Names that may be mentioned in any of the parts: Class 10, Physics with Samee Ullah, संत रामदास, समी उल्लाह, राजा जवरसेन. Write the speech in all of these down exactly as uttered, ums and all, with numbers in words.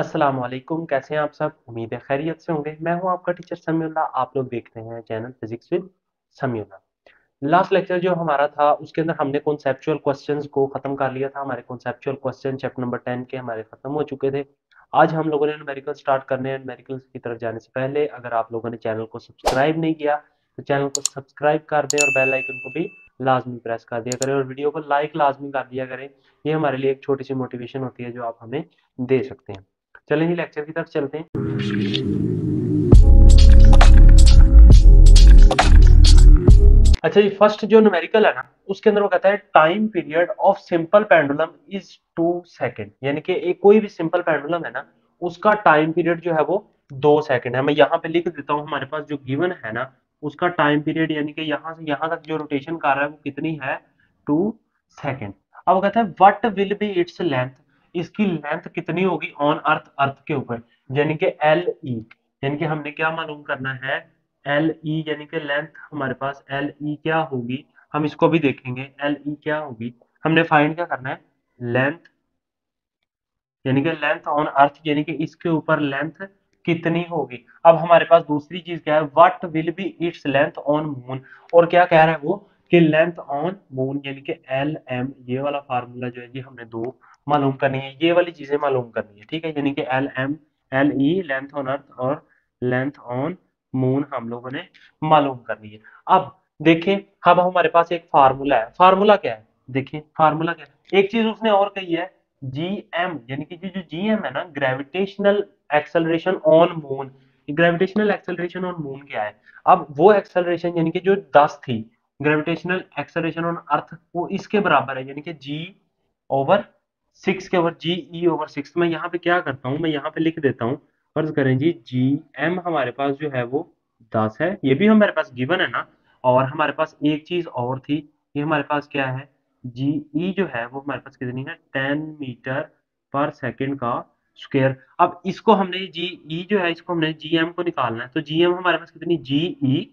अस्सलाम वालेकुम, कैसे हैं आप सब। उम्मीद है खैरियत से होंगे। मैं हूं आपका टीचर समी उल्लाह। आप लोग देखते हैं channel physics with समी उल्लाह। Last lecture जो हमारा था उसके अंदर हमने कॉन्सेप्चुअल क्वेश्चंस को खत्म कर लिया था। हमारे conceptual question chapter number ten के हमारे खत्म हो चुके थे। आज हम लोगों ने न्यूमेरिकल स्टार्ट करने हैं। न्यूमेरिकल की तरफ जाने से पहले अगर आप लोगों ने चैनल को सब्सक्राइब नहीं किया तो चैनल को सब्सक्राइब कर दें और बेल आइकन को भी लाजमी प्रेस कर दिया करें और वीडियो को लाइक लाजमी कर दिया करें। ये हमारे लिए एक छोटी सी मोटिवेशन होती है जो आप हमें दे सकते हैं। चलें जी, लेक्चर की तरफ चलते हैं। अच्छा जी, फर्स्ट जो न्यूमेरिकल है ना उसके अंदर वो कहता है time period of simple pendulum is two second, यानी कि एक कोई भी सिंपल पेंडुलम है ना उसका टाइम पीरियड जो है वो दो सेकेंड है। मैं यहाँ पे लिख देता हूँ, हमारे पास जो गिवन है ना उसका टाइम पीरियड यानी कि यहाँ से यहाँ तक जो रोटेशन कर रहा है वो कितनी है, टू सेकेंड। अब वो कहता है what will be its length, इसकी लेंथ कितनी होगी ऑन अर्थ, अर्थ के ऊपर, यानी कि एल ई, यानी कि हमने क्या मालूम करना है, एल ई यानी कि लेंथ हमारे पास एल ई क्या होगी, हम इसको भी देखेंगे एल ई क्या होगी। हमने फाइंड क्या करना है, लेंथ यानी कि लेंथ ऑन अर्थ यानी कि इसके ऊपर लेंथ कितनी होगी। अब हमारे पास दूसरी चीज क्या है, what will be its length on moon, और क्या कह रहा है वो कि लेंथ ऑन मून यानी कि एल एम, ये वाला फार्मूला जो है ये हमने दो मालूम करनी है, ये वाली चीजें मालूम करनी है, ठीक है, यानी कि L M L E length on earth और लेंथ ऑन मून हम लोगों ने मालूम करनी है। अब देखें, अब हमारे पास एक फार्मूला है, फार्मूला क्या है देखें, फार्मूला क्या है, एक चीज उसने और कही है जी एम, यानी कि जो जी एम है ना gravitational acceleration on moon, gravitational acceleration on moon क्या है। अब वो एक्सेलरेशन यानी कि जो दस थी ग्रेविटेशनल एक्सेलरेशन ऑन अर्थ वो इसके बराबर है, यानी कि जी ओवर सिक्स के over G E over six. मैं यहाँ पे क्या करता हूँ, मैं यहाँ पे लिख देता हूँ, फर्ज करें जी जी एम हमारे पास जो है वो दस है, ये भी हमारे पास गिवन है ना, और हमारे पास एक चीज और थी, ये हमारे पास क्या है जी ई जो है वो हमारे पास कितनी है, टेन मीटर पर सेकेंड का स्क्वायर। अब इसको हमने जी ई जो है इसको हमने जी एम को निकालना है, तो जी एम हमारे पास कितनी जी ई,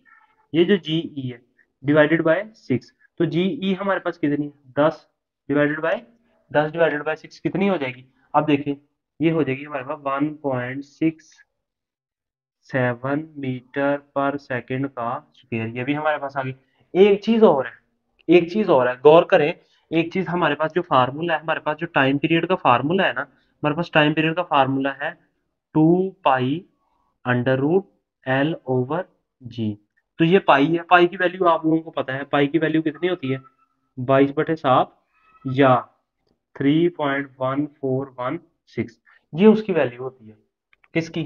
ये जो जी ई है डिवाइडेड बाय सिक्स, तो जी ई हमारे पास कितनी है दस डिवाइडेड बाय दस डिवाइडेड बाय सिक्स कितनी हो जाएगी। अब देखिए ये हो जाएगी हमारे पास one point six seven metre पर सेकेंड का स्क्वायर, ये भी हमारे पास आ गई। एक चीज और है, एक चीज और है, गौर करें एक चीज, हमारे पास जो फार्मूला है, हमारे पास जो टाइम पीरियड का फार्मूला है ना, हमारे पास टाइम पीरियड का फार्मूला है two pi under root L over G, तो ये पाई है, पाई की वैल्यू आप लोगों को पता है, पाई की वैल्यू कितनी होती है बाईस बटे सात या three point one four one six, ये उसकी वैल्यू होती है किसकी,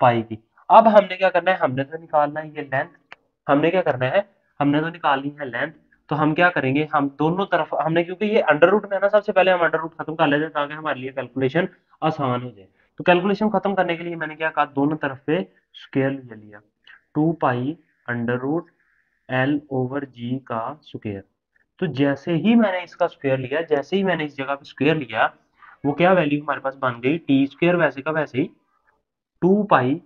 पाई की। अब हमने क्या करना है, हमने तो निकालना है ये लेंथ, हमने क्या करना है, हमने तो निकालनी है लेंथ, तो हम क्या करेंगे, हम दोनों तरफ हमने, क्योंकि ये अंडर रूट में है ना, सबसे पहले हम अंडर रूट खत्म कर लेते हैं ताकि हमारे लिए कैलकुलेशन आसान हो जाए। तो कैलकुलेशन खत्म करने के लिए मैंने क्या कहा, दोनों तरफ पे स्क्वायर ले लिया, two pi under root L over जी का स्क्वायर। तो जैसे ही मैंने इसका स्क्वायर लिया, जैसे ही मैंने इस जगह पे स्क्वायर लिया, वो क्या वैल्यू हमारे पास बन गई, टी स्क्वायर वैसे का वैसे ही, टू पाई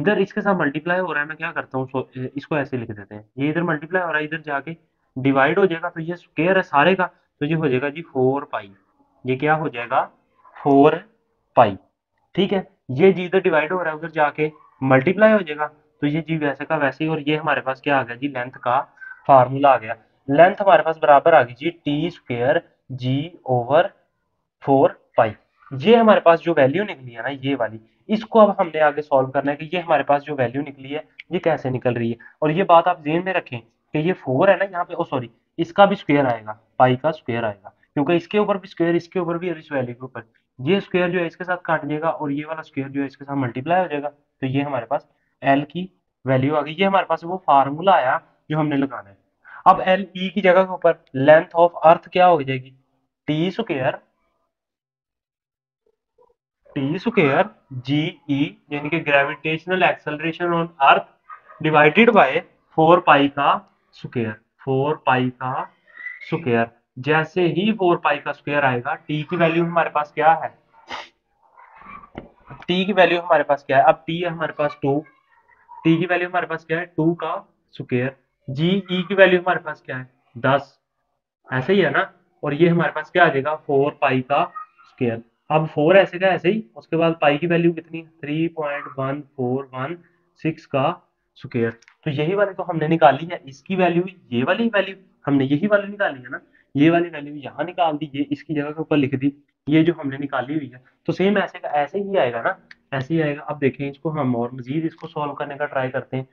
इधर इसके साथ मल्टीप्लाई हो रहा है, मैं क्या करता हूँ इसको ऐसे लिख देते हैं, ये इधर मल्टीप्लाई हो रहा है, इधर जाके डिवाइड हो जाएगा, तो ये स्क्वायर है सारे का, तो ये हो जाएगा जी फोर पाई, ये क्या हो जाएगा फोर पाई, ठीक है, ये जी इधर डिवाइड हो रहा है, उधर जाके मल्टीप्लाई हो जाएगा, तो ये जी वैसे का वैसे ही, और ये हमारे पास क्या आ गया जी, लेंथ का फार्मूला आ गया। लेंथ हमारे पास बराबर आ गई G T square G over four pi, ये हमारे पास जो वैल्यू निकली है ना ये वाली, इसको अब हमने आगे सॉल्व करना है कि ये हमारे पास जो वैल्यू निकली है ये कैसे निकल रही है। और ये बात आप ध्यान में रखें कि ये फोर है ना यहाँ पे, ओ सॉरी, इसका भी स्क्वायर आएगा, पाई का स्क्वायर आएगा, क्योंकि इसके ऊपर भी स्क्वायर, इसके ऊपर भी, और इस वैल्यू के ऊपर, ये स्क्वायर जो है इसके साथ काट जाएगा और ये वाला स्क्वायर जो है इसके साथ मल्टीप्लाई हो जाएगा, तो ये हमारे पास एल की वैल्यू आ गई। ये हमारे पास वो फार्मूला आया जो हमने लगाना है। अब एल ई की जगह के ऊपर लेंथ ऑफ अर्थ क्या हो जाएगी, T square T square G E यानी कि gravitational acceleration on earth divided by four pi का स्क्वायर, फोर पाई का स्क्वायर। जैसे ही फोर पाई का स्क्वायर आएगा, टी की वैल्यू हमारे पास क्या है, टी की वैल्यू हमारे पास क्या है, अब टी हमारे पास टू, टी की वैल्यू हमारे पास क्या है टू का स्क्वायर, जी ई की वैल्यू हमारे पास क्या है दस, ऐसे ही है ना, और ये हमारे पास क्या आ जाएगा फोर पाई का स्क्वायर। अब फोर ऐसे का ऐसे ही, उसके बाद पाई की वैल्यू कितनी, three point one four one six का स्क्वायर। तो यही वाली तो हमने निकाली है, इसकी वैल्यू ये वाली वैल्यू हमने यही वाली निकाली है ना, ये वाली वैल्यू यहाँ निकाल दी, ये इसकी जगह के ऊपर लिख दी, ये जो हमने निकाली हुई है। तो सेम ऐसे का ऐसे ही आएगा ना, ऐसे ही आएगा। अब देखें इसको हम और मजीद इसको सॉल्व करने का ट्राई करते हैं।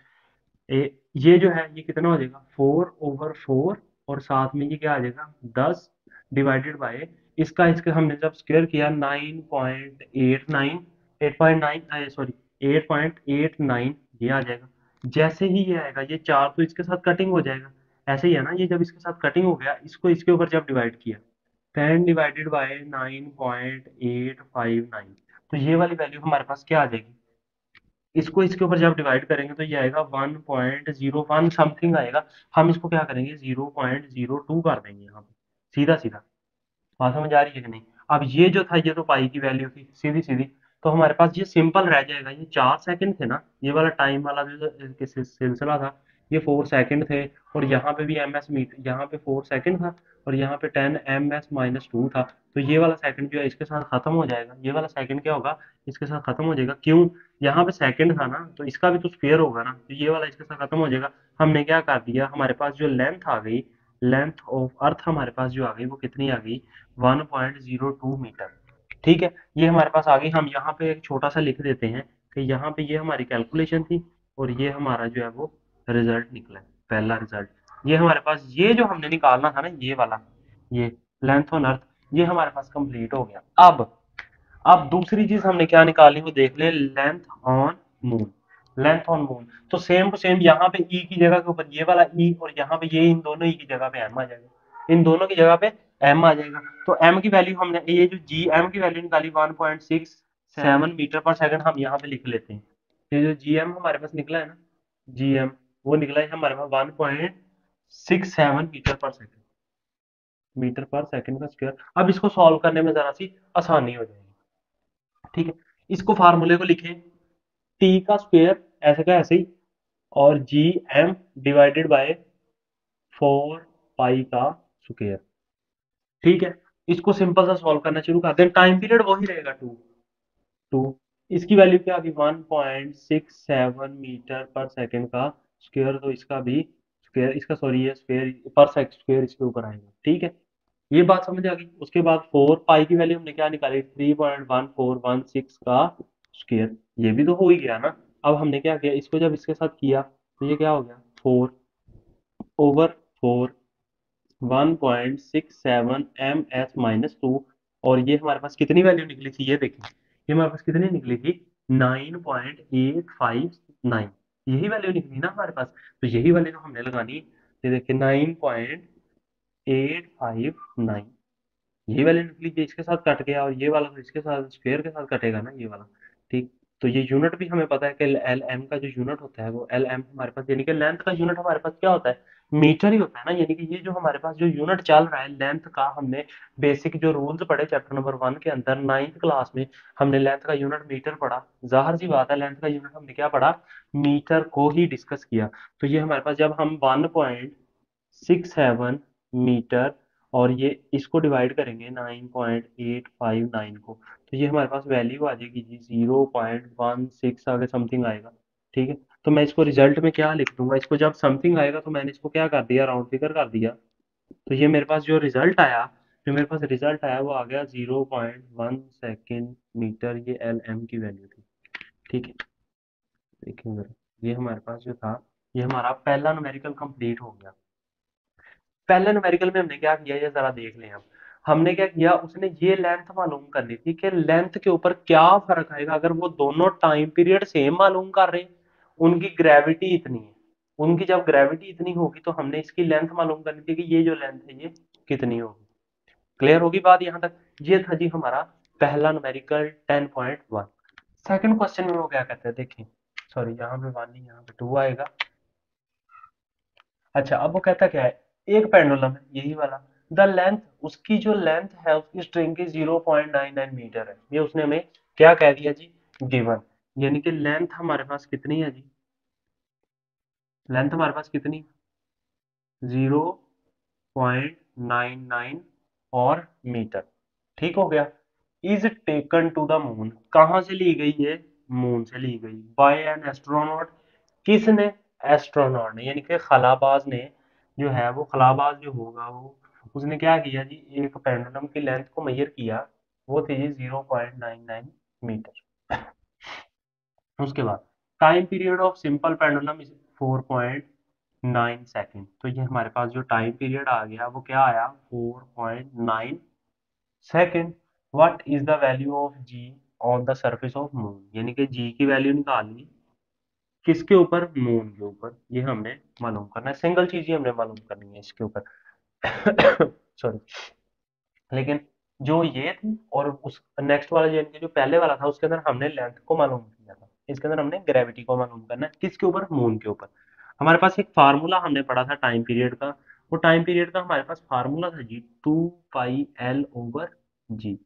ए, ये जो है ये कितना हो जाएगा, फोर ओवर फोर और साथ में ये क्या आ जाएगा, दस डिवाइडेड बाय इसका, इसका हमने जब स्क्वायर किया nine point eight nine eight point nine sorry eight point eight nine ये आ जाएगा। जैसे ही ये आएगा ये चार तो इसके साथ कटिंग हो जाएगा, ऐसे ही है ना, ये जब इसके साथ कटिंग हो गया, इसको इसके ऊपर जब डिवाइड किया ten divided by nine point eight five nine, तो ये वाली वैल्यू हमारे पास क्या आ जाएगी। इसको इसके ऊपर जब डिवाइड करेंगे तो ये आएगा one point zero one something आएगा। हम इसको क्या करेंगे जीरो पॉइंट जीरो टू कर देंगे यहाँ पे, सीधा सीधा। बात समझ आ रही है कि नहीं। अब ये जो था ये तो पाई की वैल्यू थी सीधी सीधी, तो हमारे पास ये सिंपल रह जाएगा। ये चार सेकंड थे ना, ये वाला टाइम वाला जो सिलसिला था ये फोर सेकंड थे, और यहाँ पे भी एम एस मीटर, यहाँ पे फोर सेकंड था और यहाँ पे ten M S minus two था। तो ये वाला सेकंड जो है इसके साथ खत्म हो जाएगा, ये वाला सेकंड क्या होगा इसके साथ खत्म हो जाएगा। क्यों, यहाँ पे सेकंड था ना, तो इसका भी तो स्क्वायर होगा ना, तो ये वाला इसके साथ खत्म हो जाएगा। हमने क्या कर दिया, हमारे पास जो लेंथ आ गई, लेंथ ऑफ अर्थ हमारे पास जो आ गई वो कितनी आ गई, one point zero two metre. ठीक है, ये हमारे पास आ गई। हम यहाँ पे एक छोटा सा लिख देते हैं कि यहाँ पे ये हमारी कैलकुलेशन थी और ये हमारा जो है वो रिजल्ट निकला, पहला रिजल्ट। ये हमारे पास ये जो हमने निकालना था ना, ये वाला ये लेंथ ऑन अर्थ, ये हमारे पास कंप्लीट हो गया। अब अब दूसरी चीज हमने क्या निकाली वो देख ले, length on moon, length on moon. तो सेम टू सेम यहाँ पे ई की जगह के ऊपर ये वाला ई और यहाँ पे ये, इन दोनों ई की जगह पे एम आ जाएगा, इन दोनों की जगह पे एम आ जाएगा। तो एम की वैल्यू हमने ये जो जी एम की वैल्यू निकाली one point six seven metre पर सेकंड, हम यहाँ पे लिख लेते हैं। ये जो जी एम हमारे पास निकला है ना, जी एम वो निकला है हमारे पास one point six seven metre पर सेकंड, मीटर पर सेकंड का स्क्वायर। अब इसको सॉल्व करने में जरा सी आसानी हो जाएगी। ठीक है, इसको फार्मूले को लिखें, टी का स्क्वायर ऐसे का ऐसे ही और G M divided by four pi का स्क्वायर। ठीक है, इसको सिंपल सा सॉल्व करना शुरू करते हैं। टाइम पीरियड वही रहेगा टू टू, इसकी वैल्यू क्या आ गई one point six seven metre पर सेकंड का स्क्वायर, तो इसका भी स्क्वायर, इसका सॉरी ये स्क्वायर पर सेकंड स्क्वायर इसके ऊपर आएगा। ठीक है, ये बात समझ आ गई। उसके बाद फोर पाई की वैल्यू हमने क्या निकाली, three point one four one six का स्क्वायर, ये भी तो हो ही गया ना। अब हमने क्या किया, इसको जब इसके साथ किया तो ये क्या हो गया, four over four one point six seven M S minus two, और ये हमारे पास कितनी वैल्यू निकली थी, ये देखिए ये हमारे पास कितनी निकली थी nine point eight five nine, यही वैल्यू निकली ना हमारे पास। तो यही वैल्यू तो हमने लगानी, ये देखिए nine point eight five nine, यही वैल्यू निकली, ये इसके साथ कट गया और ये वाला तो इसके साथ स्क्वायर के साथ कटेगा ना ये वाला। ठीक, तो ये यूनिट भी हमें पता है कि एल एम का जो यूनिट होता है वो एल एम हमारे पास, यानी कि लेंथ का यूनिट हमारे पास क्या होता है, मीटर ही होता है ना। यानी कि ये जो हमारे पास जो यूनिट चल रहा है लेंथ का, हमने बेसिक जो रूल्स पढ़े चैप्टर नंबर वन के अंदर नाइन्थ क्लास में, हमने लेंथ का यूनिट मीटर पढ़ा। जाहिर सी बात है लेंथ का यूनिट हमने क्या पढ़ा, मीटर को ही डिस्कस किया। तो ये हमारे पास जब हम one point six seven metre और ये इसको डिवाइड करेंगे nine point eight five nine को, तो ये हमारे पास वैल्यू आ जाएगी जी जीरो पॉइंट वन सिक्स आगे समथिंग आएगा। ठीक है, तो मैं इसको रिजल्ट में क्या लिख दूंगा, इसको जब समथिंग आएगा तो मैंने इसको क्या कर दिया, राउंड फिगर कर दिया। तो ये मेरे पास जो रिजल्ट आया, जो मेरे पास रिजल्ट आया वो आ गया zero point one second metre, ये एल एम की वैल्यू थी। ठीक है, देखिए जरा, ये हमारे पास जो था ये हमारा पहला न्यूमेरिकल कंप्लीट हो गया। पहले न्यूमेरिकल में हमने क्या किया, ये जरा देख लें आप, हमने क्या किया, उसने ये लेंथ मालूम करनी थी कि लेंथ के ऊपर क्या फर्क आएगा अगर वो दोनों टाइम पीरियड सेम मालूम कर रहे हैं, उनकी ग्रेविटी इतनी है, उनकी जब ग्रेविटी इतनी होगी तो हमने इसकी लेंथ मालूम करनी थी कि ये जो लेंथ है ये कितनी होगी। क्लियर होगी बात यहाँ तक। ये था जी हमारा पहला numerical ten point one. Second question में वो क्या कहते हैं, देखिए सॉरी यहाँ पे वन नहीं यहाँ पे टू आएगा। अच्छा, अब वो कहता क्या है, एक पेंडुलम है यही वाला, द लेंथ, उसकी जो लेंथ है उसकी स्ट्रिंग की zero point nine nine metre है। ये उसने हमें क्या कह दिया जी, गिवन, यानी कि लेंथ हमारे पास कितनी है जी, लेंथ हमारे पास कितनी जीरो पॉइंट नाइन नाइन और मीटर। ठीक हो गया, is taken to the moon, कहां से ली गई है? मून से ली गई। बाय एन एस्ट्रोनॉट, किसने? एस्ट्रोनॉट ने, यानी कि खलाबाज ने जो है वो, खलाबाज जो होगा वो, उसने क्या किया जी, एक पेंडुलम की लेंथ को मेजर किया, वो थी जी zero point nine nine metre. उसके बाद time period of simple pendulum is four point nine second. तो ये हमारे पास जो टाइम पीरियड आ गया वो क्या आया? Four point nine second. What is the value of G on the surface of moon, यानी कि जी की वैल्यू निकालनी किसके ऊपर? मून के ऊपर। ये हमने मालूम करना है, सिंगल चीज ही हमने मालूम करनी है इसके ऊपर। सॉरी, लेकिन जो ये थी और उस नेक्स्ट वाला यानी कि जो पहले वाला था उसके अंदर हमने लेंथ को मालूम किया था, इसके अंदर हमने ग्रेविटी को मालूम करना है, किसके ऊपर? मून के ऊपर। हमारे पास एक फार्मूला हमने पढ़ा था टाइम पीरियड का, वो टाइम पीरियड का हमारे पास फार्मूला था जी two pi L over G,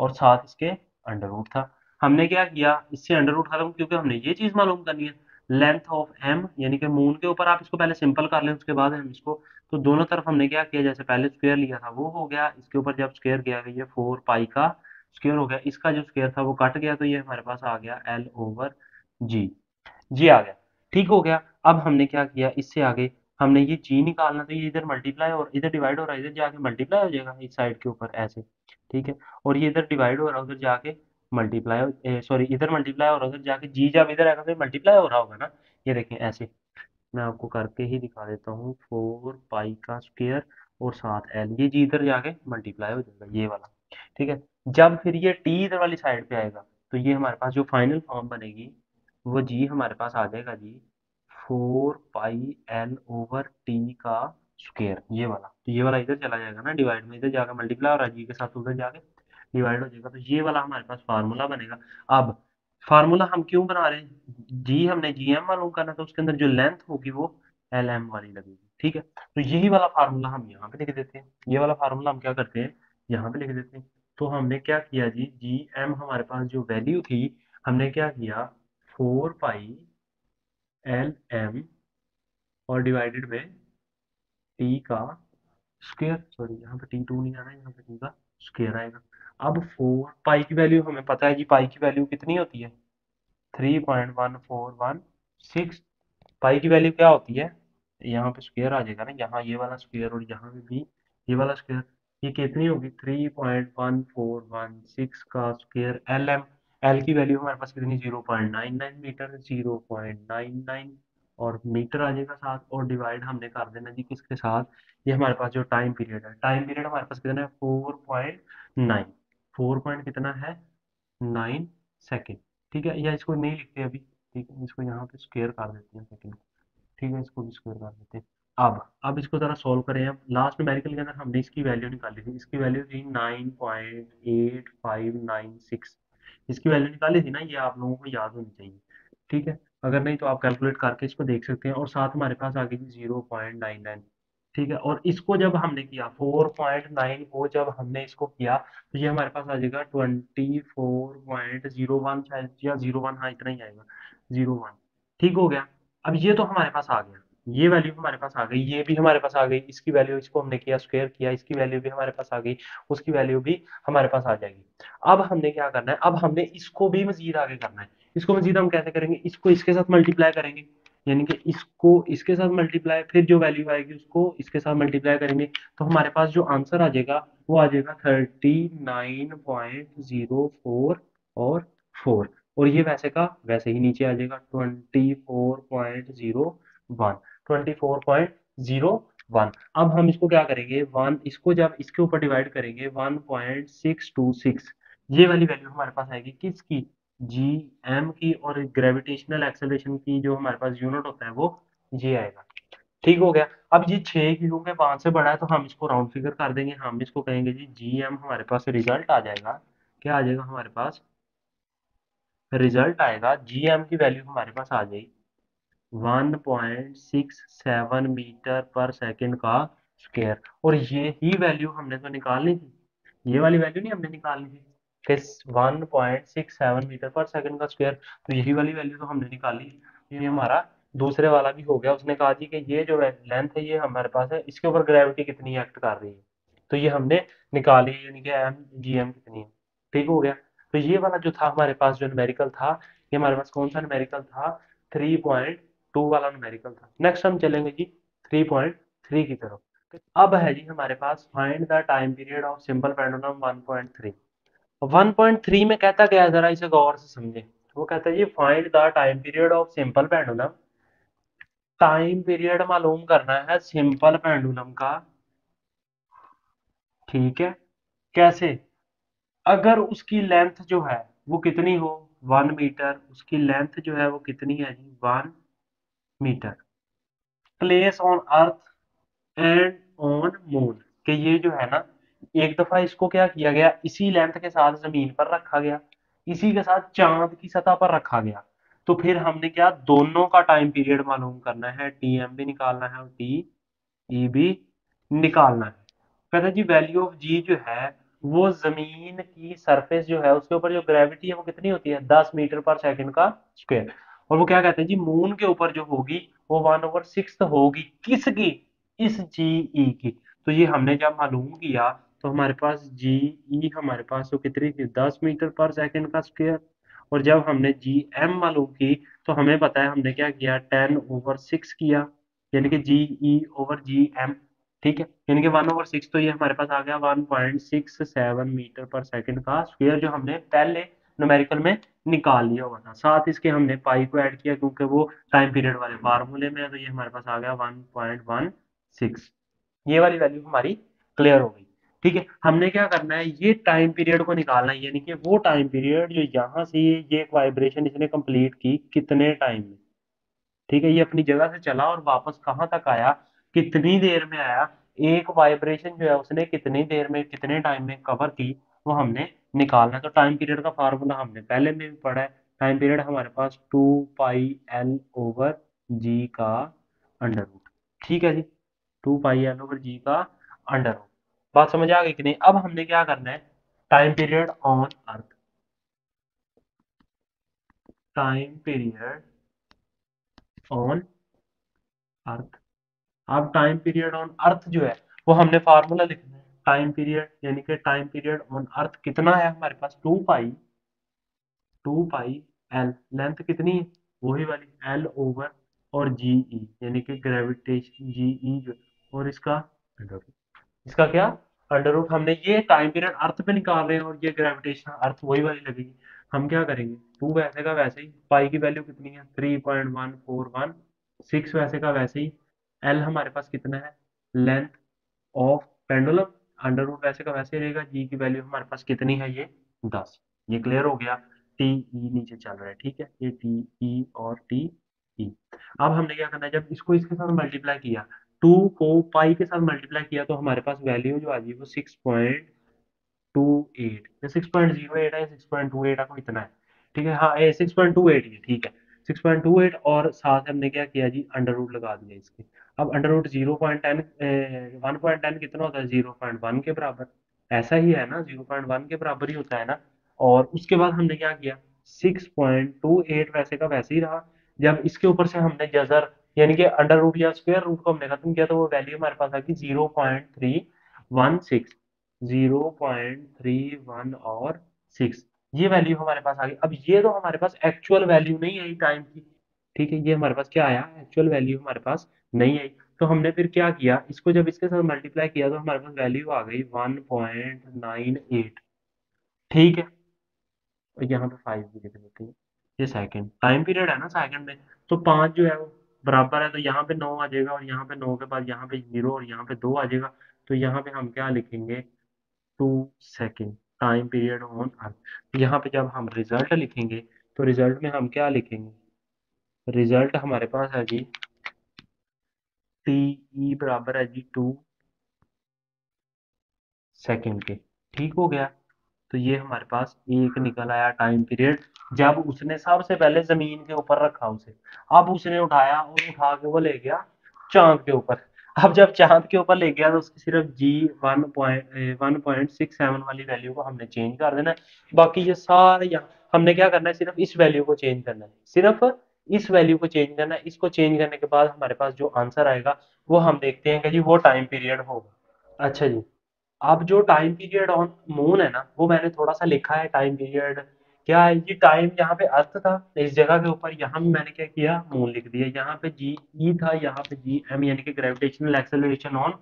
और साथ इसके अंडर रूट था। हमने क्या किया, इससे अंडर रूट खत्म, क्योंकि हमने ये चीज मालूम करनी है लेंथ ऑफ एम, यानी कि मून के ऊपर। आप इसको पहले सिंपल कर लें, उसके बाद हम इसको, तो दोनों तरफ हमने क्या किया, जैसे पहले स्क्वायर लिया था वो हो गया, इसके ऊपर जब स्क्वायर किया गया ये फोर पाई का स्क्वायर हो गया, इसका जो स्क्वायर था वो कट गया, तो ये हमारे पास आ गया एल ओवर जी, जी आ गया, ठीक हो गया। अब हमने क्या किया, इससे आगे हमने ये जी निकालना, तो ये इधर मल्टीप्लाई और इधर डिवाइड हो रहा है, इधर जाके मल्टीप्लाई हो जाएगा इस साइड के ऊपर ऐसे, ठीक है, और ये इधर डिवाइड हो रहा है, उधर जाके मल्टीप्लाई, सॉरी इधर मल्टीप्लाई और उधर जाके जी, जब इधर आएगा तो मल्टीप्लाई हो रहा होगा ना, ये देखें ऐसे, मैं आपको करके ही दिखा देता हूँ, फोर पाई का स्क्वायर और साथ एल, ये जी इधर जाके मल्टीप्लाई हो जाएगा ये वाला, ठीक है। जब फिर ये टी इधर वाली साइड पे आएगा तो ये हमारे पास जो फाइनल फॉर्म बनेगी वो जी हमारे पास आ जाएगा G four pi L over T का स्क्वायर, ये वाला, तो ये वाला इधर चला जाएगा ना डिवाइड में, इधर जाकर मल्टीप्लाई और जी के साथ उधर जाके डिवाइड हो जाएगा, तो ये वाला हमारे पास फार्मूला बनेगा। अब फार्मूला हम क्यों बना रहे हैं, जी हमने जी एम मालूम करना था, उसके अंदर जो लेंथ होगी वो एल एम वाली लगेगी, ठीक है। तो यही वाला फार्मूला हम यहाँ पे लिख देते हैं, ये वाला फार्मूला हम क्या करते हैं यहाँ पे लिख देते हैं। तो हमने क्या किया जी, जी एम हमारे पास जो वैल्यू थी, हमने क्या किया फोर पाई एल एम और डिवाइडेड बाय टी का स्क्वायर, सॉरी यहाँ पे टी टू नहीं आना है, यहाँ पे टी का स्क्वायर आएगा। अब फोर पाई की वैल्यू हमें पता है जी, पाई की वैल्यू कितनी होती है? Three point one four one six. Pi की वैल्यू क्या होती है? यहाँ पे स्क्वायर आ जाएगा ना, यहाँ ये वाला स्क्वायर और यहाँ पे भी ये वाला स्क्वायर, ये कितनी होगी? Three point one four one six का स्क्वायर एल एम। एल की वैल्यू हमारे पास कितनी? Zero point nine nine metre, zero point nine nine और मीटर आ जाएगा साथ, और डिवाइड हमने कर देना जी किसके साथ? ये हमारे पास जो टाइम पीरियड है, टाइम पीरियड हमारे पास कितना है? Four point nine, four point कितना है? नाइन सेकेंड, ठीक है। या इसको नहीं लिखते अभी, ठीक है, इसको यहाँ पे स्क्वायर कर देते हैं सेकेंड, ठीक है, इसको भी स्क्वायर कर देते हैं। अब अब इसको जरा सॉल्व करें। अब लास्ट न्यूमेरिकल के अंदर हमने इसकी वैल्यू निकाली थी, इसकी वैल्यू थी nine point eight five nine six, इसकी वैल्यू निकाली थी ना, ये आप लोगों को याद होनी चाहिए, ठीक है। अगर नहीं तो आप कैलकुलेट करके इसको देख सकते हैं। और साथ हमारे पास आ गई थी जीरो पॉइंट नाइन नाइन, ठीक है। और इसको जब हमने किया फोर पॉइंट नाइन को जब हमने इसको किया तो ये हमारे पास आ जाएगा twenty four point zero one शायद, या जीरो वन, हाँ इतना ही आएगा जीरो वन, ठीक हो गया। अब ये तो हमारे पास आ गया, ये वैल्यू हमारे पास आ गई, ये भी हमारे पास आ गई, इसकी वैल्यू, इसको हमने किया स्क्वायर किया, इसकी वैल्यू भी हमारे पास आ गई, उसकी वैल्यू भी हमारे पास आ जाएगी। अब हमने क्या करना है, अब हमने इसको भी मजीद आगे करना है। इसको मजीद हम कैसे करेंगे? इसको इसके साथ मल्टीप्लाई करेंगे, यानी कि इसको इसके साथ मल्टीप्लाई, फिर जो वैल्यू आएगी उसको इसके साथ मल्टीप्लाई करेंगे, तो हमारे पास जो आंसर आ जाएगा वो आ जाएगा thirty nine point zero four और फोर, और ये वैसे का वैसे ही नीचे आ जाएगा twenty four point zero one, twenty four point zero one. अब हम इसको क्या करेंगे, वन इसको जब इसके ऊपर डिवाइड करेंगे one point six two six, ये वाली वैल्यू हमारे पास आएगी किसकी? जी एम की, और ग्रेविटेशनल एक्सेलरेशन की जो हमारे पास यूनिट होता है वो ये आएगा, ठीक हो गया। अब ये छः क्योंकि पाँच से बड़ा है तो हम इसको राउंड फिगर कर देंगे, हम इसको कहेंगे जी जी एम, हमारे पास रिजल्ट आ जाएगा, क्या आ जाएगा हमारे पास? रिजल्ट आएगा जी एम की वैल्यू हमारे पास आ जाएगी one point six seven metre पर सेकंड का स्क्वायर, और ये ही वैल्यू हमने तो निकालनी थी, ये वाली वैल्यू नहीं हमने निकालनी थी कि one point six seven metre पर सेकंड का स्क्वायर, तो यही वाली वैल्यू तो हमने निकाली। ये हमारा दूसरे वाला भी हो गया, उसने कहा जी कि ये जो लेंथ है ये हमारे पास है, इसके ऊपर ग्रेविटी कितनी एक्ट कर रही है, तो ये हमने निकाली, यानी कि एम जी एम कितनी है, ठीक हो गया। तो ये वाला जो था हमारे पास जो न्यूमेरिकल था, ये हमारे पास कौन सा न्यूमेरिकल था, थ्री पॉइंट टू वाला न्यूमेरिकल था। नेक्स्ट हम चलेंगे जी थ्री पॉइंट थ्री की तरफ। अब है जी हमारे पास find the time period of simple pendulum one point three. One point three में कहता क्या है, जरा इसे गौर से समझे। वो कहता है जी find the time period of simple pendulum. Time period मालूम करना है सिंपल पेंडुलम का, ठीक है। कैसे, अगर उसकी लेंथ जो है वो कितनी हो, वन मीटर। उसकी लेंथ जो है वो कितनी है जी, one metre. Place on earth and on moon, कि ये जो है ना एक दफा इसको क्या किया गया, इसी लेंथ के साथ जमीन पर रखा गया, इसी के साथ चांद की सतह पर रखा गया। तो फिर हमने क्या, दोनों का टाइम पीरियड मालूम करना है, टी एम भी निकालना है और टी ई भी निकालना है। कहते हैं जी वैल्यू ऑफ जी जो है वो जमीन की सरफेस जो है उसके ऊपर जो ग्रेविटी है वो कितनी होती है, दस मीटर पर सेकंड का स्क्वायर। और वो क्या कहते हैं जी मून के ऊपर जो होगी वो वन ओवर सिक्स होगी, किसकी, इस जी ई की। तो ये हमने जब मालूम किया तो हमारे पास जी ई हमारे पास वो कितनी थी, दस मीटर पर सेकंड का स्क्वायर। और जब हमने जी एम मालूम की तो हमें पता है हमने क्या किया, टेन ओवर सिक्स किया, यानी कि जी ई ओवर जी एम, ठीक है, यानी कि वन ओवर सिक्स। तो ये हमारे पास आ गया one point six seven metre पर सेकंड का स्क्वायर, जो हमने पहले न्यूमेरिकल में निकाल लिया हुआ था। साथ इसके हमने पाई को ऐड किया क्योंकि वो टाइम पीरियड वाले फार्मूले में है। तो ये हमारे पास आ गया वन पॉइंट वन सिक्स, ये वाली वैल्यू हमारी क्लियर हो गई, ठीक है। हमने क्या करना है, ये टाइम पीरियड को निकालना है, यानी कि वो टाइम पीरियड जो यहाँ से ये एक वाइब्रेशन इसने कंप्लीट की कितने टाइम में, ठीक है। ये अपनी जगह से चला और वापस कहाँ तक आया, कितनी देर में आया, एक वाइब्रेशन जो है उसने कितनी देर में कितने टाइम में कवर की, वो हमने निकालना है। तो टाइम पीरियड का फार्मूला हमने पहले में भी पढ़ा है, टाइम पीरियड हमारे पास टू पाई एल ओवर जी का अंडर रूट, ठीक है जी, टू पाई एल ओवर जी का अंडर रूट। बात समझ आ गई कि नहीं। अब हमने क्या करना है, time period on earth, time period on earth. अब टाइम पीरियड ऑन अर्थ जो है वो हमने फार्मूला लिखना है, टाइम पीरियड यानी कि टाइम पीरियड ऑन अर्थ कितना है हमारे पास, two pi two pi L, length कितनी है वही वाली एल ओवर और जी ई यानी कि ग्रेविटेशन जी ई जो, और इसका इसका क्या अंडर रूट। हमने ये टाइम पीरियड अर्थ पे निकाल रहे हैं और ये ग्रेविटेशन अर्थ वही वाली लगेगी। हम क्या करेंगे, टू वैसे का वैसे ही, पाई की वैल्यू कितनी है three point one four one six, वैसे का वैसे ही, एल हमारे पास कितना है length of pendulum, under root वैसे का वैसे ही रहेगा, जी की वैल्यू हमारे पास कितनी है ये दस। ये क्लियर हो गया, टी ई नीचे चल रहा है, ठीक है, ये टी ई और टी ई। अब हमने क्या करना है, जब इसको इसके साथ मल्टीप्लाई किया, टू को पाई के साथ मल्टीप्लाई किया तो हमारे पास वैल्यू जो आ गई वो सिक्स पॉइंट टू एट या सिक्स पॉइंट ज़ीरो एट है, सिक्स पॉइंट टू एट आपको इतना है, ठीक है, हाँ ये सिक्स पॉइंट टू एट ये, ठीक है सिक्स पॉइंट टू एट। और साथ हमने क्या किया जी अंडर रूट लगा दिया इसके। अब under root zero point one zero one point one कितना होता है, ज़ीरो पॉइंट वन के बराबर, ऐसा ही है ना, ज़ीरो पॉइंट वन के बराबर ही होता है ना। और उसके बाद हमने क्या किया, सिक्स पॉइंट टू एट वैसे का वैसे ही रहा। जब इसके ऊपर से हमने जजर यानी कि अंडर रूट या स्क्वायर रूट को हमने खत्म किया तो वो वैल्यू हमारे पास आ गई zero point three one six, zero point three one और सिक्स, ये वैल्यू हमारे पास आ गई। अब ये तो हमारे पास एक्चुअल वैल्यू नहीं आई टाइम की, ठीक है, ये हमारे पास क्या आया, एक्चुअल वैल्यू हमारे पास नहीं आई। तो हमने फिर क्या किया, इसको जब इसके साथ मल्टीप्लाई किया तो हमारे पास वैल्यू आ गई वन पॉइंट नाइन एट, ठीक है, और यहाँ पे फाइव भी लिख देते हैं, ये सेकेंड टाइम पीरियड है ना सेकेंड में, तो पाँच जो है वो बराबर है, तो यहाँ पे नौ आ जाएगा और यहाँ पे नौ के बाद यहाँ पे जीरो और यहाँ पे दो आ जाएगा। तो यहाँ पे हम क्या लिखेंगे, two second time period on earth. यहाँ पे जब हम रिजल्ट लिखेंगे तो रिजल्ट में हम क्या लिखेंगे, रिजल्ट हमारे पास है जी टी ई बराबर है जी टू सेकेंड के, ठीक हो गया। तो ये हमारे पास एक निकल आया टाइम पीरियड, जब उसने सबसे पहले जमीन के ऊपर रखा उसे, अब उसने उठाया और उठा के वो ले गया चांद के ऊपर। अब जब चांद के ऊपर ले गया तो उसकी सिर्फ g one point one point six seven वाली वैल्यू को हमने चेंज कर देना है, बाकी ये सारे यहाँ हमने क्या करना है, सिर्फ इस वैल्यू को चेंज करना है, सिर्फ इस वैल्यू को चेंज करना है। इसको चेंज करने के बाद हमारे पास जो आंसर आएगा वो हम देखते हैं कि जी वो टाइम पीरियड होगा। अच्छा जी, अब जो टाइम पीरियड ऑन मून है ना, वो मैंने थोड़ा सा लिखा है टाइम पीरियड क्या है। ये टाइम यहाँ पे अर्थ था, इस जगह के ऊपर यहाँ पे मैंने क्या किया, मून लिख दिया। यहाँ पे जी ई था, यहाँ पे जी एम यानी कि ग्रेविटेशनल एक्सेलरेशन ऑन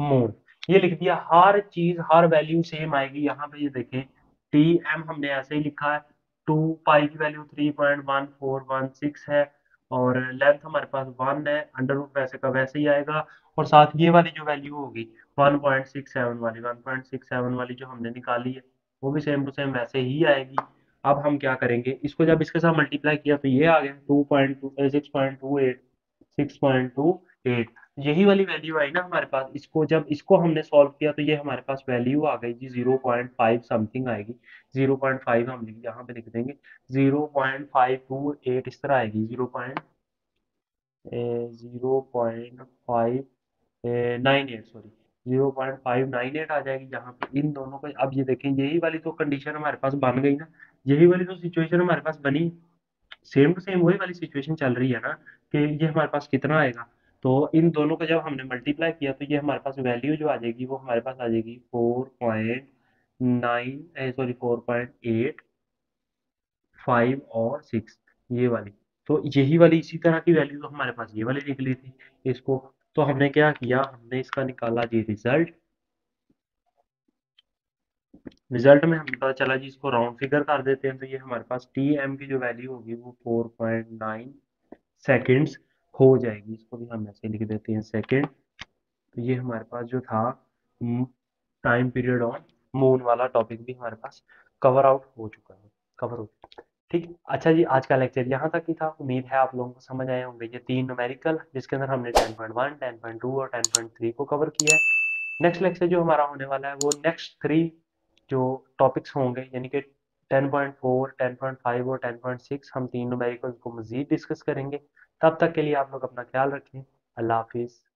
मून, ये लिख दिया। हर चीज हर वैल्यू सेम आएगी यहाँ पे, ये देखें टी एम हमने ऐसे ही लिखा है। टू पाई की value three point one four one six है और लेंथ हमारे पास वन है, अंडर रूट वैसे का वैसे ही आएगा। और साथ ये वाली जो वैल्यू होगी वन पॉइंट सिक्स सेवन वाली वन पॉइंट सिक्स सेवन वाली जो हमने निकाली है वो भी सेम टू सेम वैसे ही आएगी। अब हम क्या करेंगे, इसको जब इसके साथ मल्टीप्लाई किया तो ये आ गया two point two six point two eight six point two eight, यही वाली वैल्यू आई ना हमारे पास। इसको जब इसको हमने सॉल्व किया तो ये हमारे पास वैल्यू आ गई जी ज़ीरो पॉइंट फाइव समथिंग आएगी। ज़ीरो पॉइंट फाइव हम यहाँ पे लिख देंगे, zero point five two eight इस तरह आएगी। Zero point zero point five nine eight sorry zero point five nine eight आ जाएगी यहाँ पे इन दोनों को। अब ये देखें यही वाली तो कंडीशन हमारे पास बन गई ना, यही वाली तो सिचुएशन हमारे पास बनी, सेम टू सेम वही वाली सिचुएशन चल रही है ना कि ये हमारे पास कितना आएगा। तो इन दोनों को जब हमने मल्टीप्लाई किया तो ये हमारे पास वैल्यू जो आ जाएगी वो हमारे पास आ जाएगी four point nine sorry four point eight five और सिक्स, ये वाली। तो यही वाली इसी तरह की वैल्यू तो हमारे पास ये वाली निकली थी। इसको तो हमने क्या किया, हमने इसका निकाला जी रिजल्ट। रिजल्ट में हमें पता चला जी इसको राउंड फिगर कर देते हैं तो ये हमारे पास टी एम की जो वैल्यू होगी वो फोर पॉइंट नाइन सेकेंड्स हो जाएगी। इसको भी हम ऐसे लिख देते हैं सेकेंड। तो ये हमारे पास जो था टाइम पीरियड ऑन मून वाला टॉपिक भी हमारे पास कवर आउट हो चुका है, कवर हो। ठीक, अच्छा जी आज का लेक्चर यहाँ तक ही था। उम्मीद है आप लोगों को समझ आए होंगे ये तीन न्यूमेरिकल जिसके अंदर हमने ten point one, ten point two और टेन पॉइंट थ्री को कवर किया है। नेक्स्ट लेक्चर जो हमारा होने वाला है वो नेक्स्ट थ्री जो टॉपिक्स होंगे यानी कि ten point four, ten point five और टेन पॉइंट सिक्स, हम तीन न्यूमेरिकल को मजीद डिस्कस करेंगे। तब तक के लिए आप लोग अपना ख्याल रखें। अल्लाह हाफिज़।